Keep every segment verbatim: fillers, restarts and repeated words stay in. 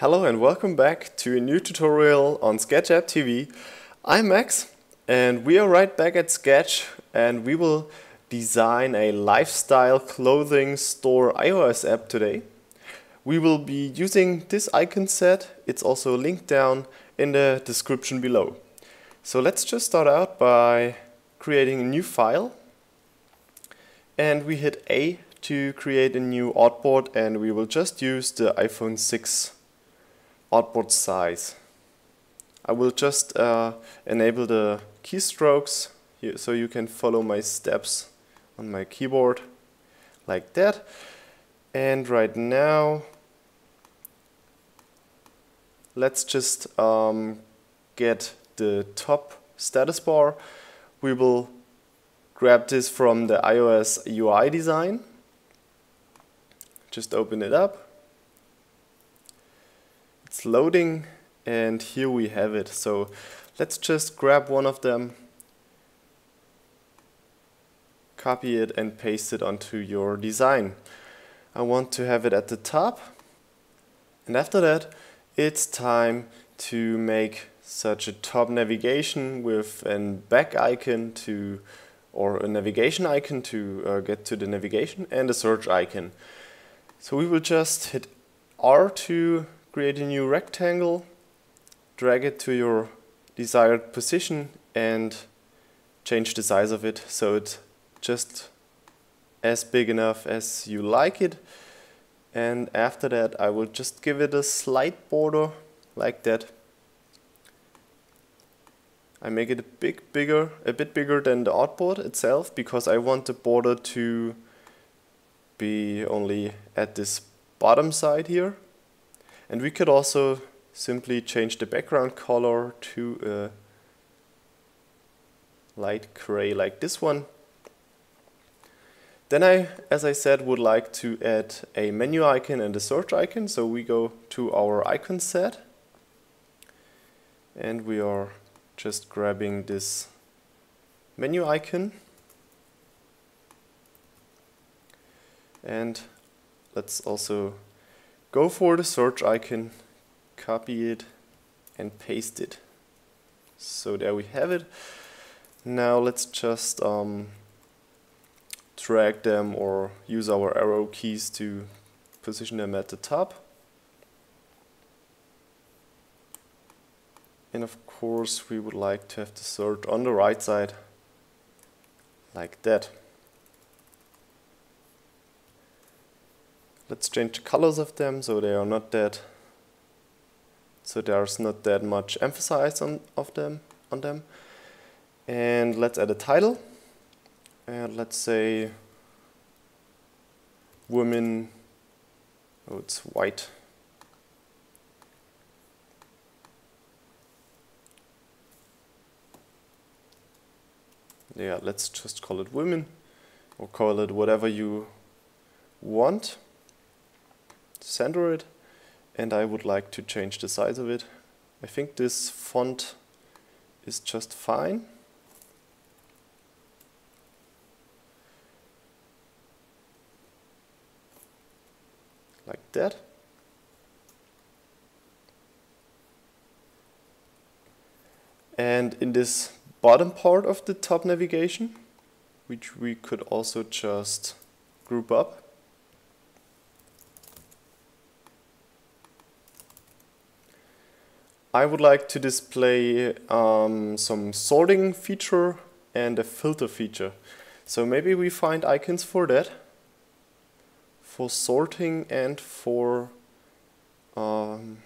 Hello and welcome back to a new tutorial on Sketch App T V. I'm Max and we are right back at Sketch, and we will design a lifestyle clothing store iOS app today. We will be using this icon set. It's also linked down in the description below. So let's just start out by creating a new file, and we hit A to create a new artboard, and we will just use the iPhone six artboard size. I will just uh, enable the keystrokes here so you can follow my steps on my keyboard like that. And right now let's just um, get the top status bar. We will grab this from the iOS U I design. Just open it up. It's loading, and here we have it. So let's just grab one of them, copy it and paste it onto your design. I want to have it at the top, and after that it's time to make such a top navigation with an back icon to, or a navigation icon to uh, get to the navigation, and a search icon. So we will just hit R to create a new rectangle, drag it to your desired position and change the size of it so it's just as big enough as you like it. And after that I will just give it a slight border like that. I make it a bit bigger, a bit bigger than the artboard itself, because I want the border to be only at this bottom side here. And we could also simply change the background color to a light gray like this one. Then I, as I said, would like to add a menu icon and a search icon. So we go to our icon set, and we are just grabbing this menu icon. And let's also go for the search icon, copy it and paste it. So there we have it. Now let's just um, drag them or use our arrow keys to position them at the top. And of course we would like to have the search on the right side, like that. Let's change the colors of them so they are not that, so there's not that much emphasis on of them on them. And let's add a title, and let's say women. Oh, it's white. Yeah, let's just call it women, or call it whatever you want. Center it, and I would like to change the size of it. I think this font is just fine. Like that. And in this bottom part of the top navigation, which we could also just group up, I would like to display um, some sorting feature and a filter feature. So maybe we find icons for that, for sorting and for, um,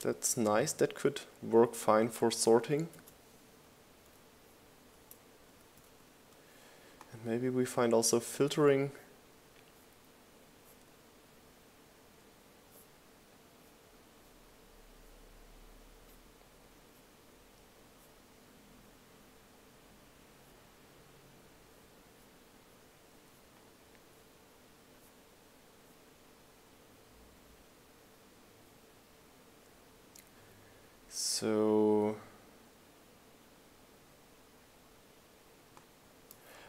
that's nice, that could work fine for sorting. And maybe we find also filtering. So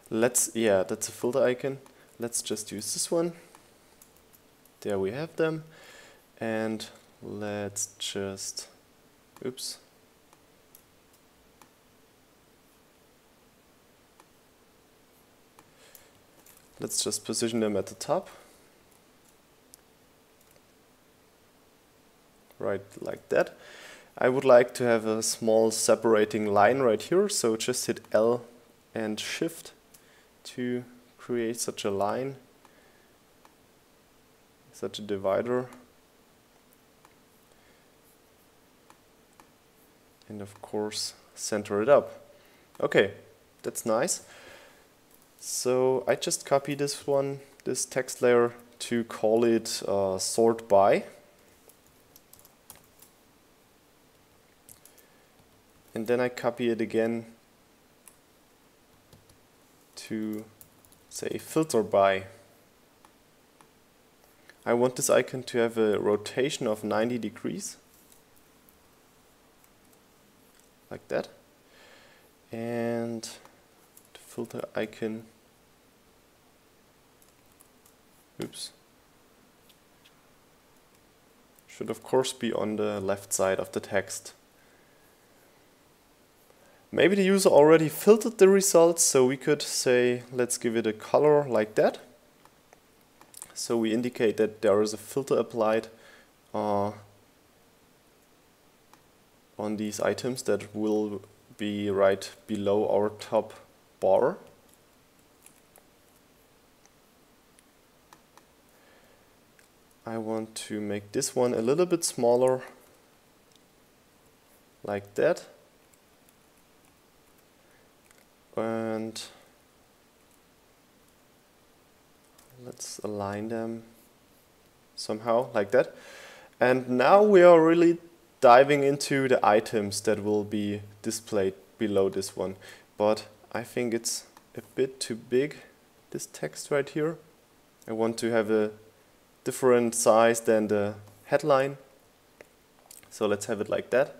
let's, yeah, that's a filter icon. Let's just use this one. There we have them. And let's just, oops. Let's just position them at the top, right like that. I would like to have a small separating line right here, so just hit L and Shift to create such a line, such a divider. And of course, center it up. Okay, that's nice. So I just copy this one, this text layer, to call it uh, sort by. And then I copy it again to say filter by. I want this icon to have a rotation of ninety degrees, like that, and the filter icon, oops, should of course be on the left side of the text. Maybe the user already filtered the results, so we could say, let's give it a color like that. So we indicate that there is a filter applied uh, on these items that will be right below our top bar. I want to make this one a little bit smaller, like that. And let's align them somehow, like that. And now we are really diving into the items that will be displayed below this one. But I think it's a bit too big, this text right here. I want to have a different size than the headline. So let's have it like that.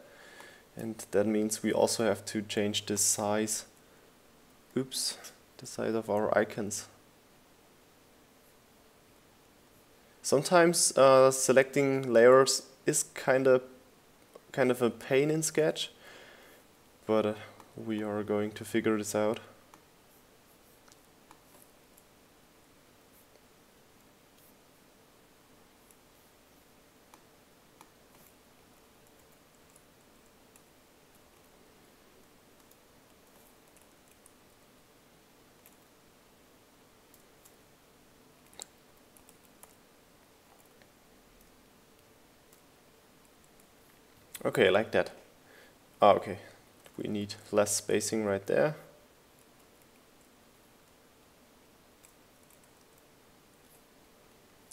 And that means we also have to change this size. Oops, the size of our icons. Sometimes uh, selecting layers is kind of kind of a pain in Sketch, but uh, we are going to figure this out. Okay, like that. Ah, okay, we need less spacing right there.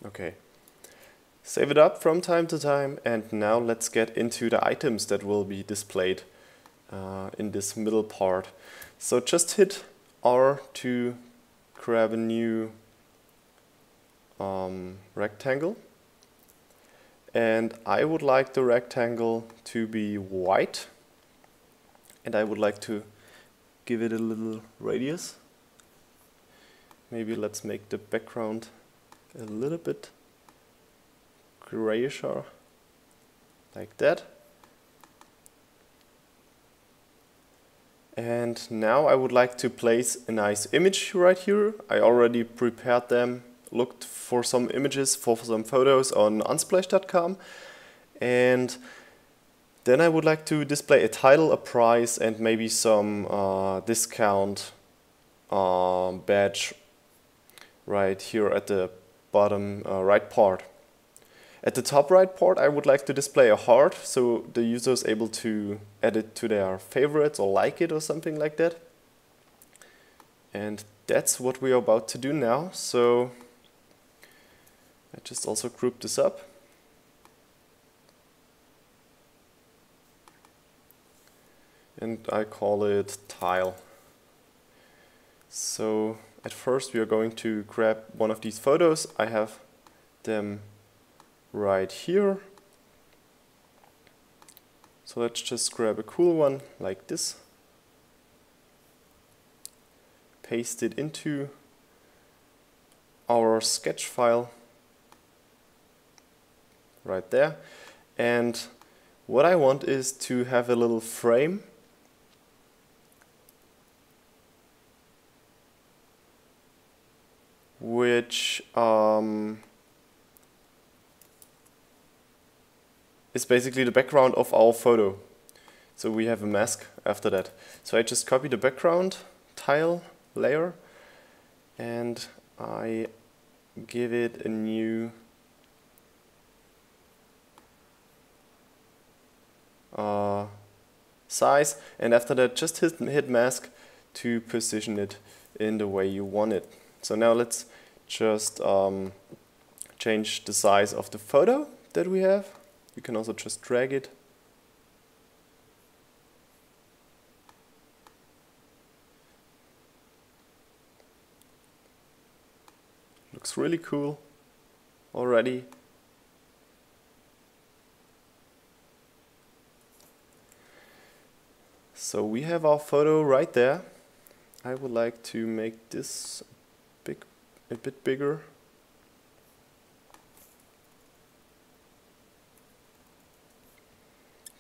Okay, save it up from time to time, and now let's get into the items that will be displayed uh, in this middle part. So just hit R to grab a new um, rectangle. And I would like the rectangle to be white, and I would like to give it a little radius. Maybe let's make the background a little bit grayer, like that. And now I would like to place a nice image right here. I already prepared them. Looked for some images, for some photos on unsplash dot com, and then I would like to display a title, a price, and maybe some uh, discount uh, badge right here at the bottom uh, right part. At the top right part I would like to display a heart, so the user is able to add it to their favorites or like it or something like that. And that's what we are about to do now, so I just also group this up. And I call it tile. So at first we are going to grab one of these photos. I have them right here. So let's just grab a cool one like this. Paste it into our sketch file. Right there, And what I want is to have a little frame which um, is basically the background of our photo. So we have a mask after that. So I just copy the background tile layer and I give it a new uh, size, and after that just hit, hit mask to position it in the way you want it. So now let's just um, change the size of the photo that we have. You can also just drag it. Looks really cool already. So we have our photo right there. I would like to make this big, a bit bigger.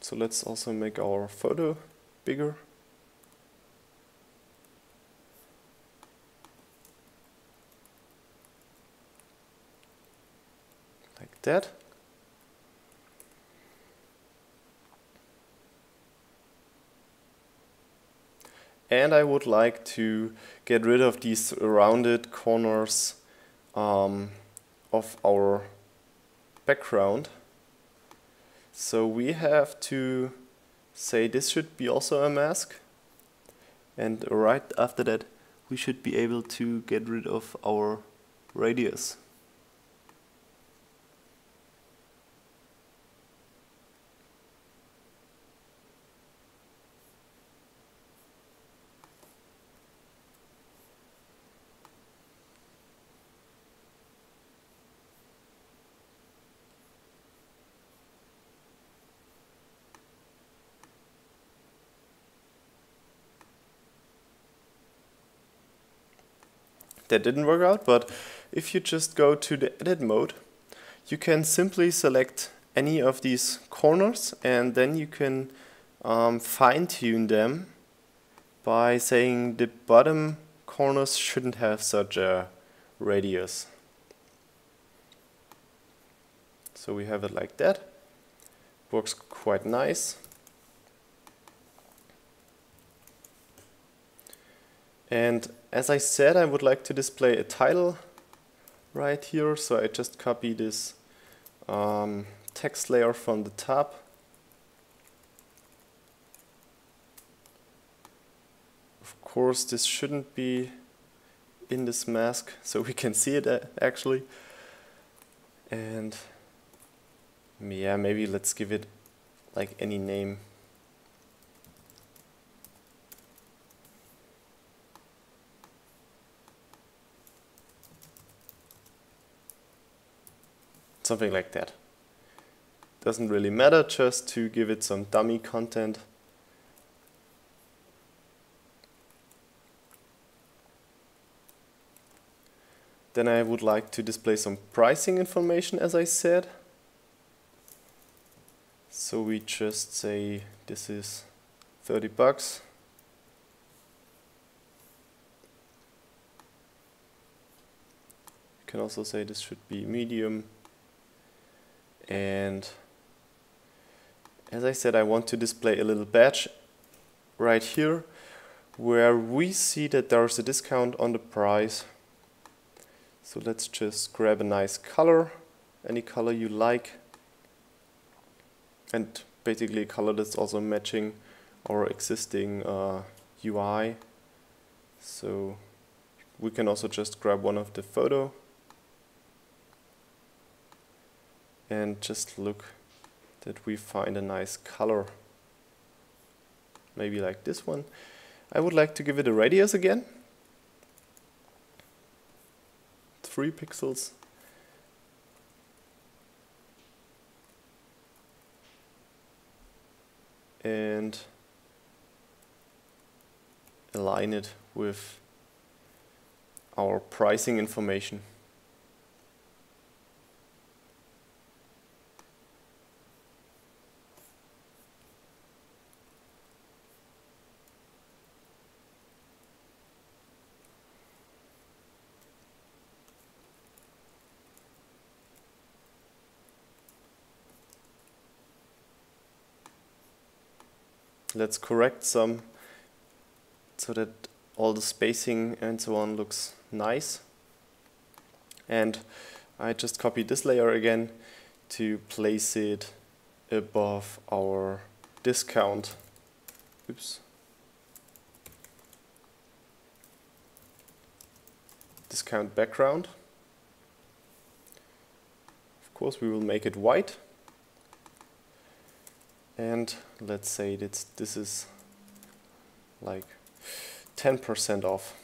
So let's also make our photo bigger. That. And I would like to get rid of these rounded corners um, of our background. So we have to say this should be also a mask, and right after that we should be able to get rid of our radius. That didn't work out, but if you just go to the edit mode, you can simply select any of these corners and then you can um, fine-tune them by saying the bottom corners shouldn't have such a radius. So we have it like that. Works quite nice. And as I said, I would like to display a title right here, so I just copy this um, text layer from the top. Of course, this shouldn't be in this mask, so we can see it uh, actually. And yeah, maybe let's give it like any name. Something like that. Doesn't really matter, just to give it some dummy content. Then I would like to display some pricing information, as I said. So we just say this is thirty bucks. You can also say this should be medium. And as I said, I want to display a little badge right here where we see that there's a discount on the price. So let's just grab a nice color, any color you like, and basically a color that's also matching our existing uh, U I. So we can also just grab one of the photo and just look that we find a nice color, maybe like this one. I would like to give it a radius again, three pixels, and align it with our pricing information. let's correct some so that all the spacing and so on looks nice. And I just copy this layer again to place it above our discount. Oops. Discount background. Of course, we will make it white. And let's say that this is like ten percent off.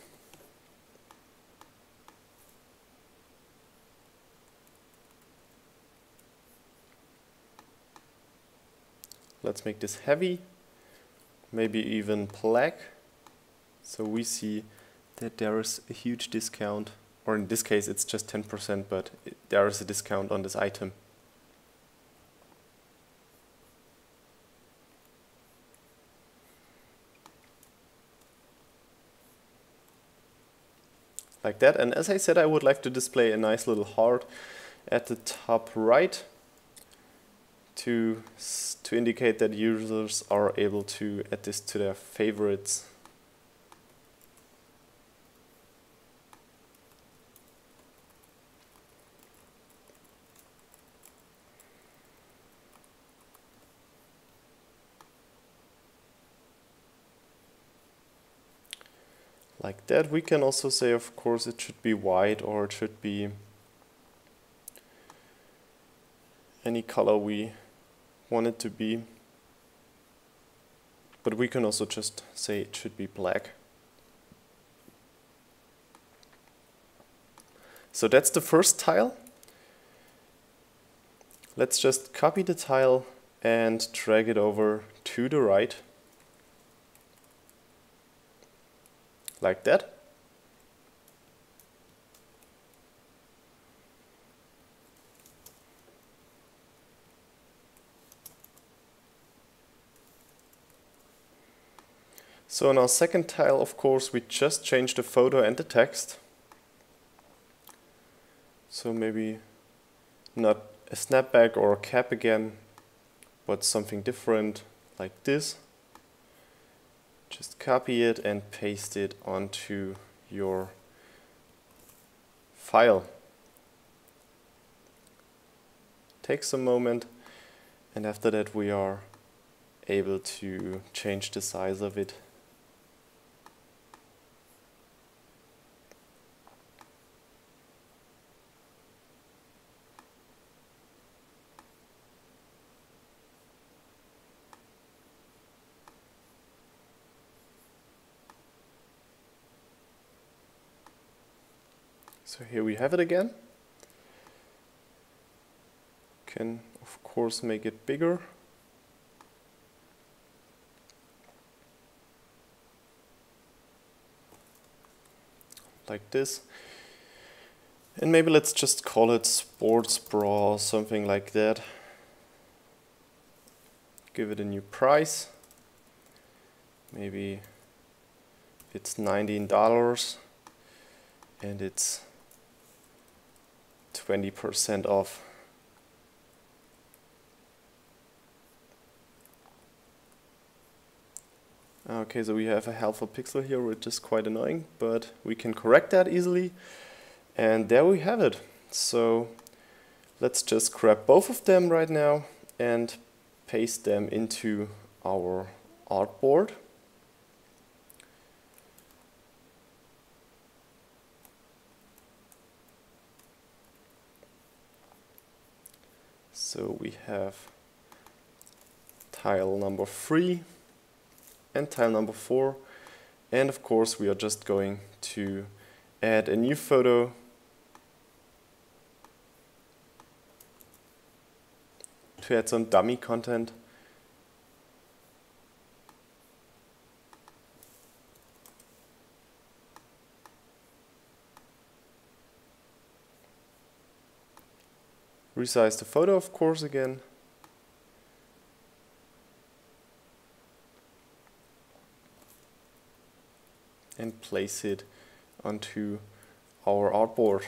Let's make this heavy, maybe even black, so we see that there is a huge discount, or in this case it's just ten percent, but it, there is a discount on this item. Like that. And as I said, I would like to display a nice little heart at the top right to to indicate that users are able to add this to their favorites. Like that. We can also say, of course, it should be white, or it should be any color we want it to be. But we can also just say it should be black. So that's the first tile. Let's just copy the tile and drag it over to the right. Like that. So in our second tile, of course, we just change the photo and the text. So maybe not a snapback or a cap again, but something different like this. Just copy it and paste it onto your file. Takes a moment, and after that we are able to change the size of it. So here we have it again. Can of course make it bigger. Like this. And maybe let's just call it sports bra or something like that. Give it a new price. Maybe it's nineteen dollars and it's twenty percent off. Okay, so we have a helpful pixel here, which is quite annoying, but we can correct that easily. And there we have it. So let's just grab both of them right now and paste them into our artboard. So we have tile number three and tile number four, and of course we are just going to add a new photo to add some dummy content. Resize the photo, of course, again. And place it onto our artboard.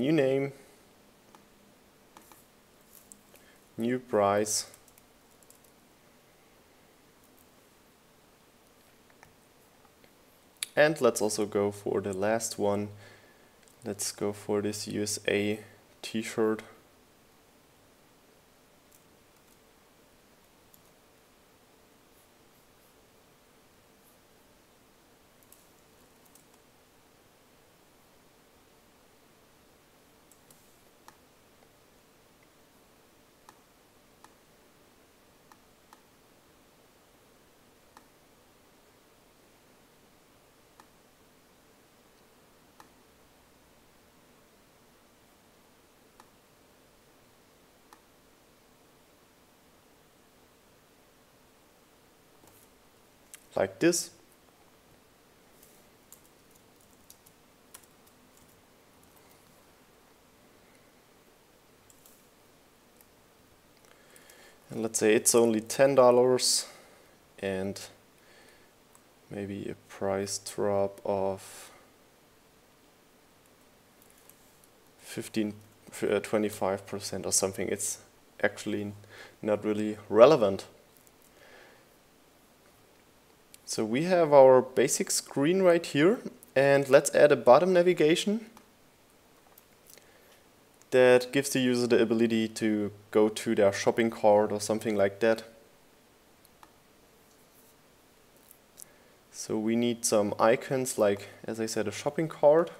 new name, new price, and let's also go for the last one. Let's go for this U S A t-shirt. Like this. And let's say it's only ten dollars and maybe a price drop of fifteen, twenty-five percent or something. It's actually not really relevant. So we have our basic screen right here, and let's add a bottom navigation that gives the user the ability to go to their shopping cart or something like that. So we need some icons like, as I said, a shopping cart.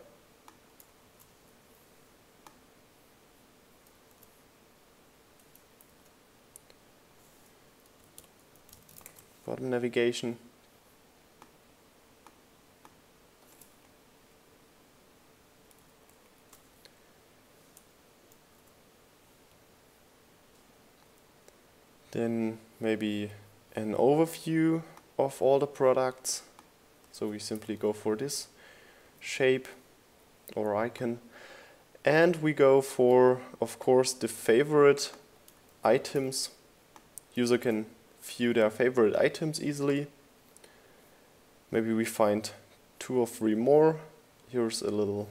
Bottom navigation. Then maybe an overview of all the products. So we simply go for this shape or icon. And we go for, of course, the favorite items. User can view their favorite items easily. Maybe we find two or three more. Here's a little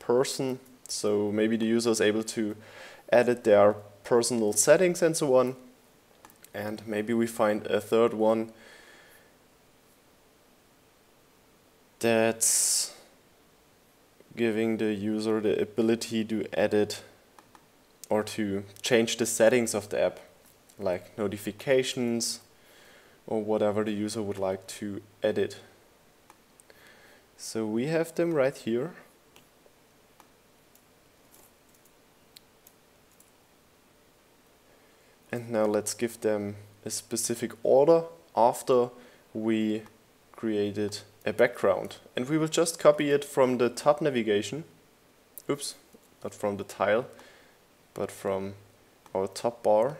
person. So maybe the user is able to edit their personal settings and so on. And maybe we find a third one that's giving the user the ability to edit or to change the settings of the app, like notifications or whatever the user would like to edit. So we have them right here. And now let's give them a specific order after we created a background. And we will just copy it from the top navigation. Oops, not from the tile, but from our top bar.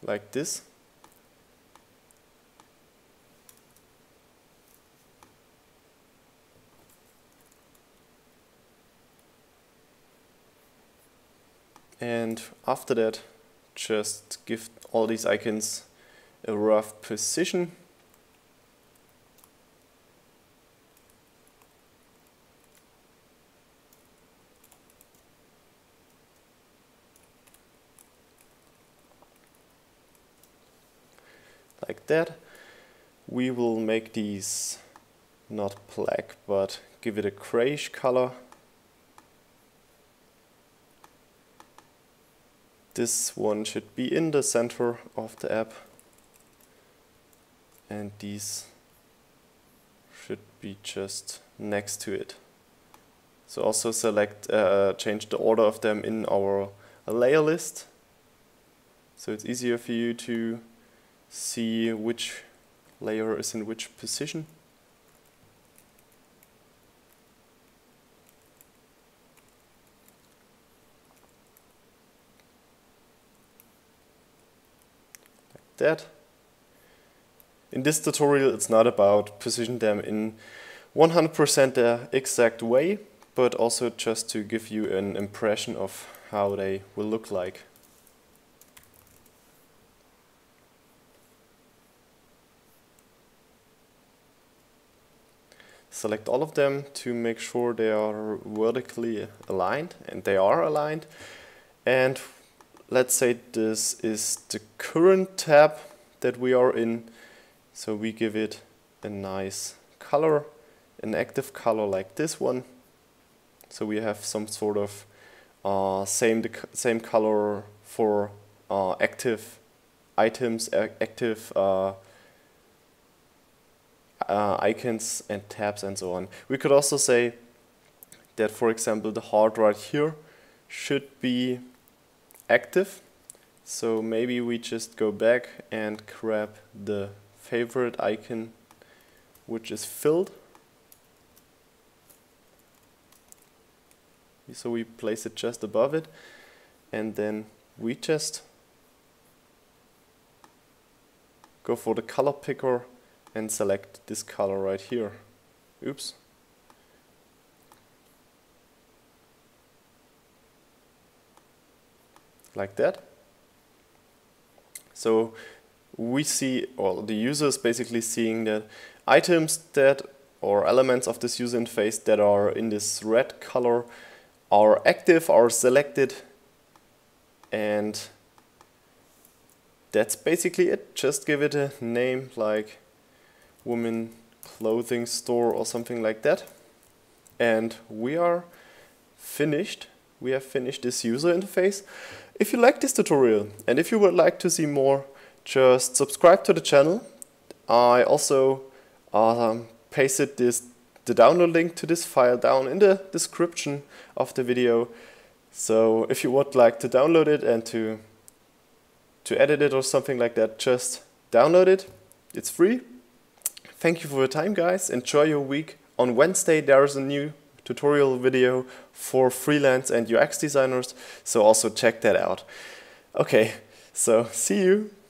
Like this. And after that, just give all these icons a rough position. Like that. We will make these not black, but give it a grayish color. This one should be in the center of the app, and these should be just next to it. So also select, uh, change the order of them in our layer list, so it's easier for you to see which layer is in which position. That. In this tutorial it's not about position them in one hundred percent the exact way, but also just to give you an impression of how they will look like. select all of them to make sure they are vertically aligned, and they are aligned. And let's say this is the current tab that we are in, so we give it a nice color, an active color like this one, so we have some sort of uh, same same color for uh, active items, active uh, Uh, icons and tabs and so on. We could also say that, for example, the heart right here should be active. So maybe we just go back and grab the favorite icon, which is filled. So we place it just above it, and then we just go for the color picker and select this color right here. Oops. Like that. So we see, or the user is basically seeing that items that, or elements of this user interface that are in this red color are active, are selected, and that's basically it. Just give it a name like woman clothing store or something like that, and we are finished. We have finished this user interface. If you like this tutorial and if you would like to see more, just subscribe to the channel. I also um, pasted this the download link to this file down in the description of the video, so if you would like to download it and to to edit it or something like that, just download it. It's free. Thank you for your time, guys. Enjoy your week. On Wednesday there is a new tutorial video for freelance and U X designers, so also check that out. Okay, so see you.